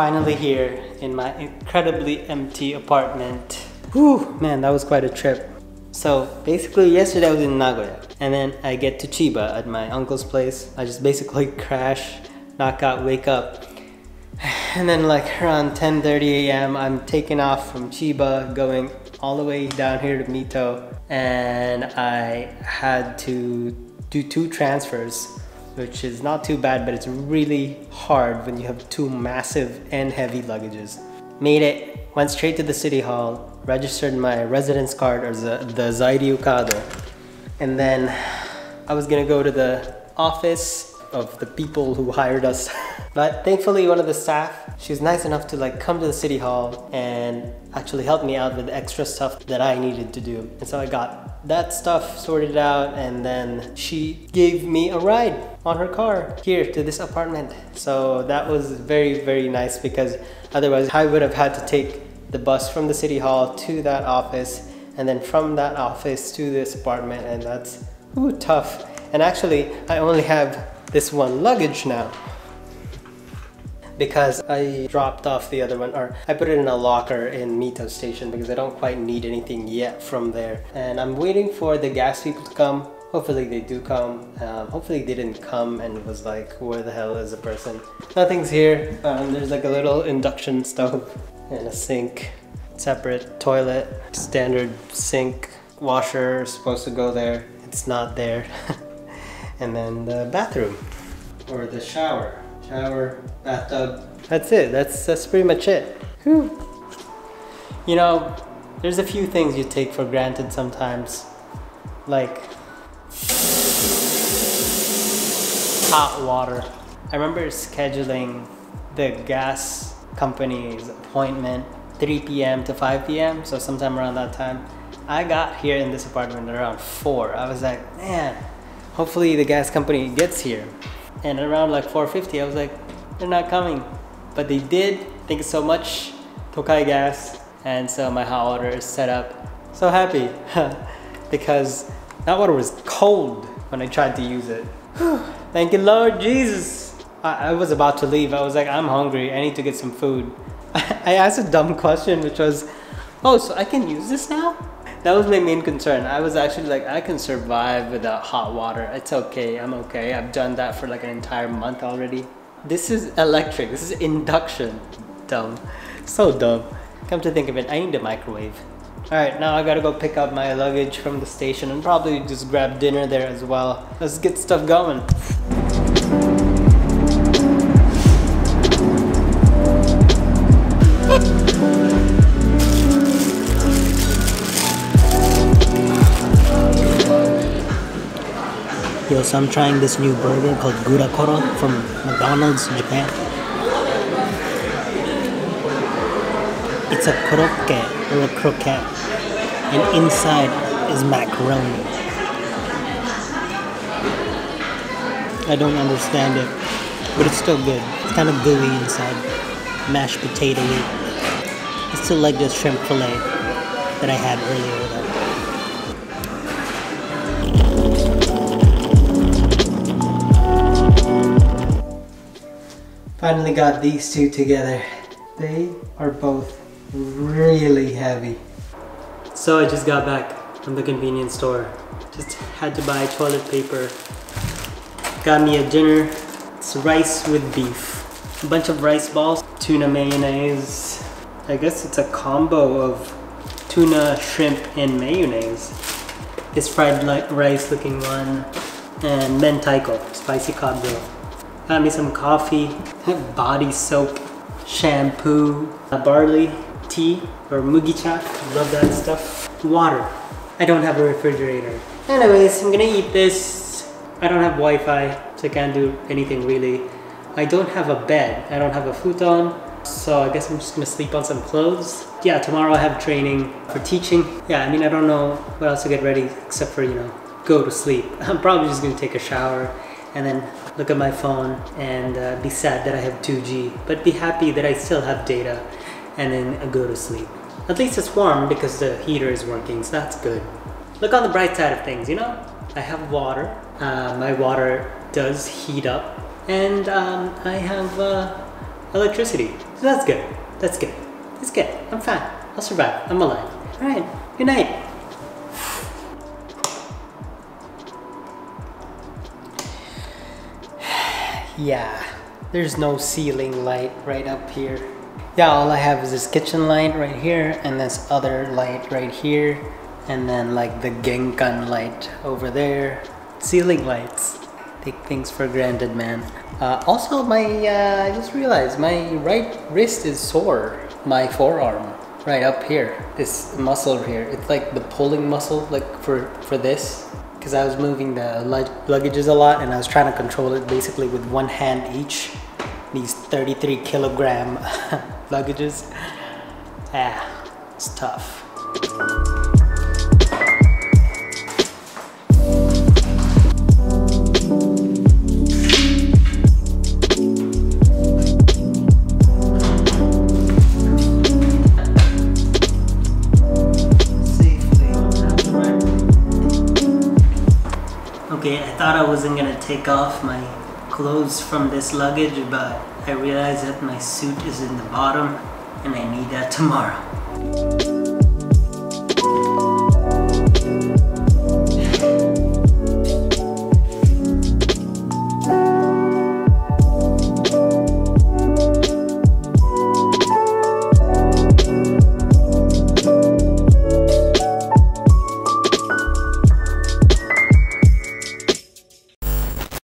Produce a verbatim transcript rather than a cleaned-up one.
finally here in my incredibly empty apartment. Whew, man, that was quite a trip. So basically yesterday I was in Nagoya and then I get to Chiba at my uncle's place. I just basically crash, knock out, wake up. And then like around ten thirty a m I'm taking off from Chiba, going all the way down here to Mito, and I had to do two transfers, which is not too bad, but it's really hard when you have two massive and heavy luggages. Made it, went straight to the city hall, registered my residence card, or the, the Zaidi kado, and then I was gonna go to the office of the people who hired us. But thankfully one of the staff, she was nice enough to like come to the city hall and actually help me out with the extra stuff that I needed to do. And so I got that stuff sorted out, and then she gave me a ride on her car here to this apartment. So that was very, very nice, because otherwise I would have had to take the bus from the city hall to that office, and then from that office to this apartment, and that's ooh, tough. And actually I only have this one luggage now, because I dropped off the other one, or I put it in a locker in Mito station because I don't quite need anything yet from there. And I'm waiting for the gas people to come. Hopefully they do come. Um, hopefully they didn't come and was like, where the hell is the person? Nothing's here. Um, there's like a little induction stove and a sink, separate toilet, standard sink, washer supposed to go there. It's not there. And then the bathroom, or the shower, shower, bathtub. That's it, that's, that's pretty much it. Whew. You know, there's a few things you take for granted sometimes, like hot water. I remember scheduling the gas company's appointment three p m to five p m, so sometime around that time. I got here in this apartment around four. I was like, man, hopefully the gas company gets here. And around like four fifty I was like, they're not coming, but they did. Thank you so much, Tokai Gas. And so my hot water is set up. So happy because that water was cold when I tried to use it. Thank you Lord Jesus. I, I was about to leave. I was like, I'm hungry, I need to get some food. I asked a dumb question, which was, oh, so I can use this now? That was my main concern. I was actually like, I can survive without hot water. It's okay, I'm okay. I've done that for like an entire month already. This is electric, this is induction. Dumb, so dumb. Come to think of it, I need a microwave. All right, now I gotta go pick up my luggage from the station and probably just grab dinner there as well. Let's get stuff going. Yo, so I'm trying this new burger called Gura Koro from McDonald's, Japan. It's a croquette, or a croquette, and inside is macaroni. I don't understand it, but it's still good. It's kind of gooey inside, mashed potato-y. I still like this shrimp fillet that I had earlier though. Finally got these two together. They are both really heavy. So I just got back from the convenience store. Just had to buy toilet paper. Got me a dinner. It's rice with beef. A bunch of rice balls, tuna mayonnaise. I guess it's a combo of tuna, shrimp, and mayonnaise. This fried rice looking one. And mentaiko, spicy cod roe. Got me some coffee, body soap, shampoo, a barley, tea, or mugicha. Love that stuff. Water. I don't have a refrigerator. Anyways, I'm gonna eat this. I don't have Wi-Fi, so I can't do anything really. I don't have a bed. I don't have a futon. So I guess I'm just gonna sleep on some clothes. Yeah, tomorrow I have training for teaching. Yeah, I mean, I don't know what else to get ready except for, you know, go to sleep. I'm probably just gonna take a shower and then look at my phone and uh, be sad that I have two G, but be happy that I still have data, and then uh, go to sleep. At least it's warm because the heater is working, so that's good. Look on the bright side of things, you know? I have water, uh, my water does heat up, and um, I have uh, electricity, So that's good. That's good. That's good. I'm fine. I'll survive. I'm alive. Alright, good night. Yeah, there's no ceiling light right up here. Yeah, all I have is this kitchen light right here and this other light right here. And then like the genkan light over there. Ceiling lights. Take things for granted, man. Uh, also, my uh, I just realized my right wrist is sore. My forearm, right up here. This muscle here. It's like the pulling muscle, like for, for this. Because I was moving the lug luggages a lot and I was trying to control it basically with one hand each. These thirty-three kilogram luggages. Ah, it's tough. Okay, I thought I wasn't gonna take off my clothes from this luggage, but I realized that my suit is in the bottom and I need that tomorrow.